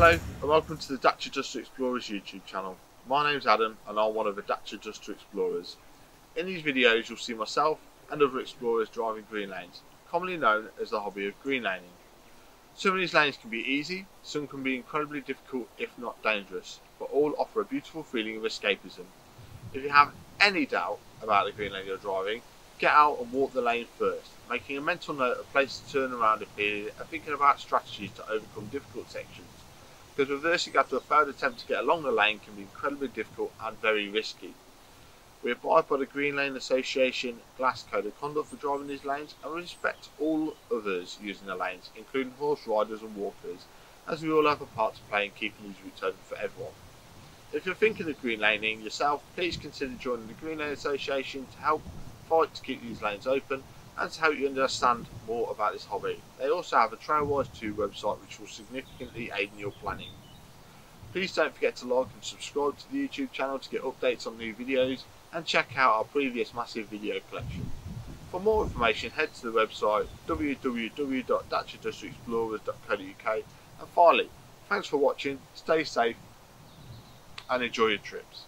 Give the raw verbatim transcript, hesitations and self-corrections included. Hello and welcome to the Dacia Duster Explorers YouTube channel. My name's Adam and I'm one of the Dacia Duster Explorers. In these videos you'll see myself and other explorers driving green lanes, commonly known as the hobby of green laning. Some of these lanes can be easy, some can be incredibly difficult if not dangerous, but all offer a beautiful feeling of escapism. If you have any doubt about the green lane you're driving, get out and walk the lane first, making a mental note of places to turn around if needed and thinking about strategies to overcome difficult sections, because reversing after a failed attempt to get along the lane can be incredibly difficult and very risky. We abide by the Green Lane Association GLASS code of conduct for driving these lanes and respect all others using the lanes, including horse riders and walkers, as we all have a part to play in keeping these routes open for everyone. If you're thinking of green laning yourself, please consider joining the Green Lane Association to help fight to keep these lanes open and to help you understand more about this hobby. They also have a Trailwise two website which will significantly aid in your planning. Please don't forget to like and subscribe to the YouTube channel to get updates on new videos and check out our previous massive video collection. For more information head to the website w w w dot dacia duster explorers dot co dot u k, and finally, thanks for watching, stay safe and enjoy your trips.